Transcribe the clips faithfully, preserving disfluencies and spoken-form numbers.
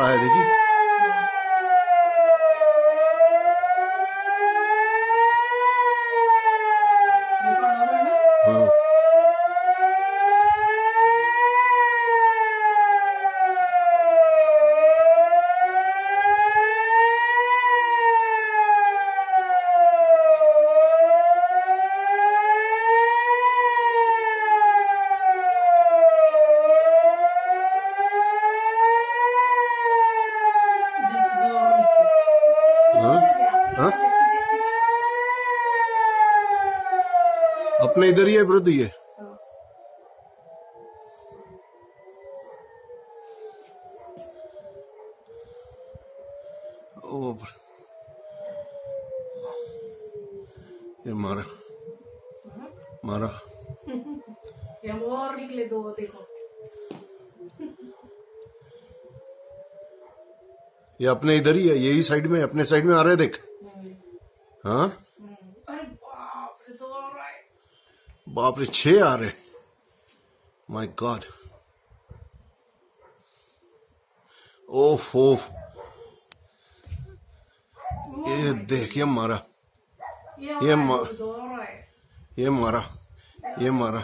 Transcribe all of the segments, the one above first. थोड़ा है, देखिए। अपने इधर ही है वृद्धि है। ओ ये मारा मारा ये और निकले दो, देखो ये अपने इधर ही है, यही साइड में, अपने साइड में आ रहे देख। हाँ बाप रे, छह आ रहे, माय गॉड। ओफ ओफ, ये देख, ये मारा, ये मारा, ये मारा, ये मारा,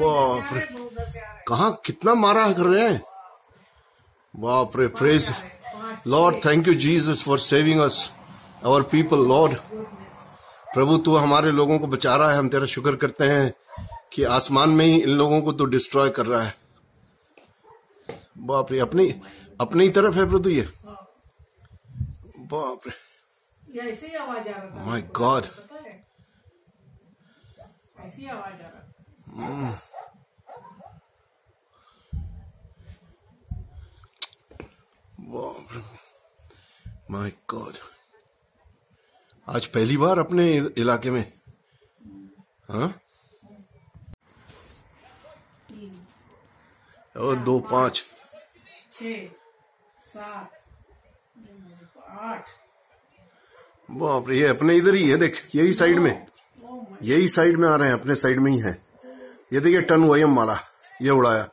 बाप रे। कहाँ कितना मारा कर रहे हैं, बाप रे। Praise Lord, thank you Jesus for saving us और पीपल। लॉर्ड प्रभु, तू हमारे लोगों को बचा रहा है। हम तेरा शुक्र करते हैं कि आसमान में ही इन लोगों को तू डिस्ट्रॉय कर रहा है। बाप रे, अपनी अपनी तरफ है प्रभु ये। बाप रे, ऐसी आवाज आ रहा है, माय गॉड, ऐसी आवाज आ रहा है। बाप रे, माय गॉड। आज पहली बार अपने इलाके में। हाँ, और दो पांच छः सात आठ, बाप रे। ये अपने इधर ही है, देख, यही साइड में, यही साइड में आ रहे हैं, अपने साइड में ही है। ये देखिए, टन हुआ, ये मारा, ये उड़ाया,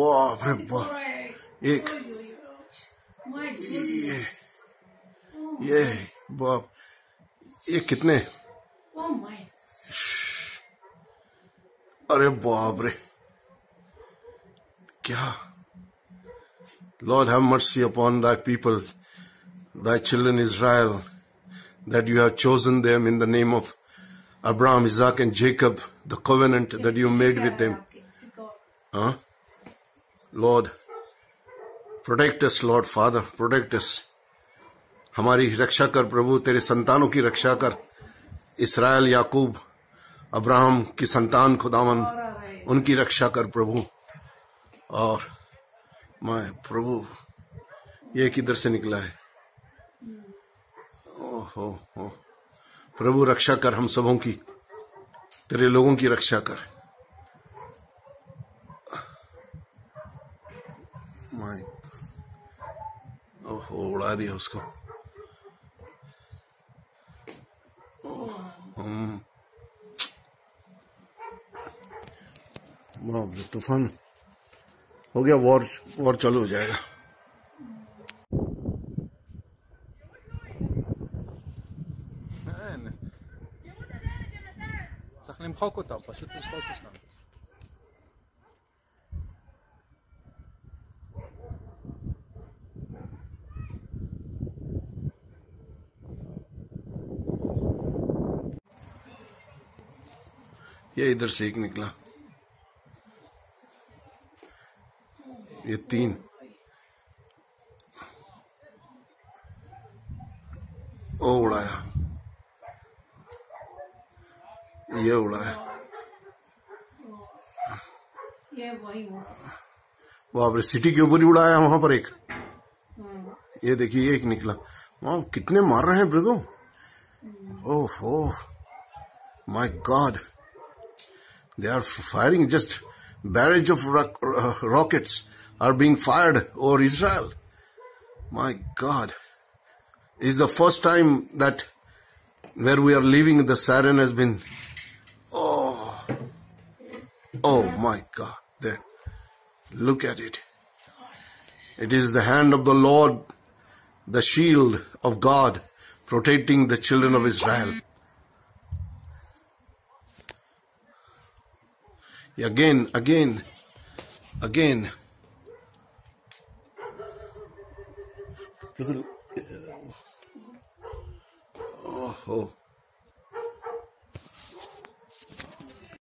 बाप रे बाप। एक ये, ये बाप, ये कितने, अरे बाप रे, क्या। Lord have mercy upon thy people, thy children Israel, that you have chosen them in the name of Abraham, Isaac and Jacob, the covenant that you made with them. Huh? Lord, protect us, Lord Father, protect us. हमारी रक्षा कर प्रभु, तेरे संतानों की रक्षा कर। Israel, याकूब, Abraham की संतान खुदावन, उनकी रक्षा कर प्रभु। और मैं प्रभु, ये किधर से निकला है, ओहो हो प्रभु, रक्षा कर हम सबों की, तेरे लोगों की रक्षा कर। मैं ओहो, उड़ा दिया उसको। तूफान हो गया, वॉर वॉर चालू हो जाएगा। צריך למחוק אותם, פשוט למחוק אותם. ये इधर से एक निकला, ये तीन, ओ उड़ाया, ये उड़ाया, बाप रे, सिटी के ऊपर ही उड़ाया वहां पर एक। ये देखिए, एक निकला, वहां कितने मार रहे हैं ब्रदो। Oh oh, my God, they are firing, just barrage of rock, uh, rockets are being fired over Israel. My God, is the first time that where we are living the siren has been, oh Oh my God, there. Look at it. It is the hand of the Lord, the shield of God, protecting the children of Israel. Again, again, again. Oh, oh.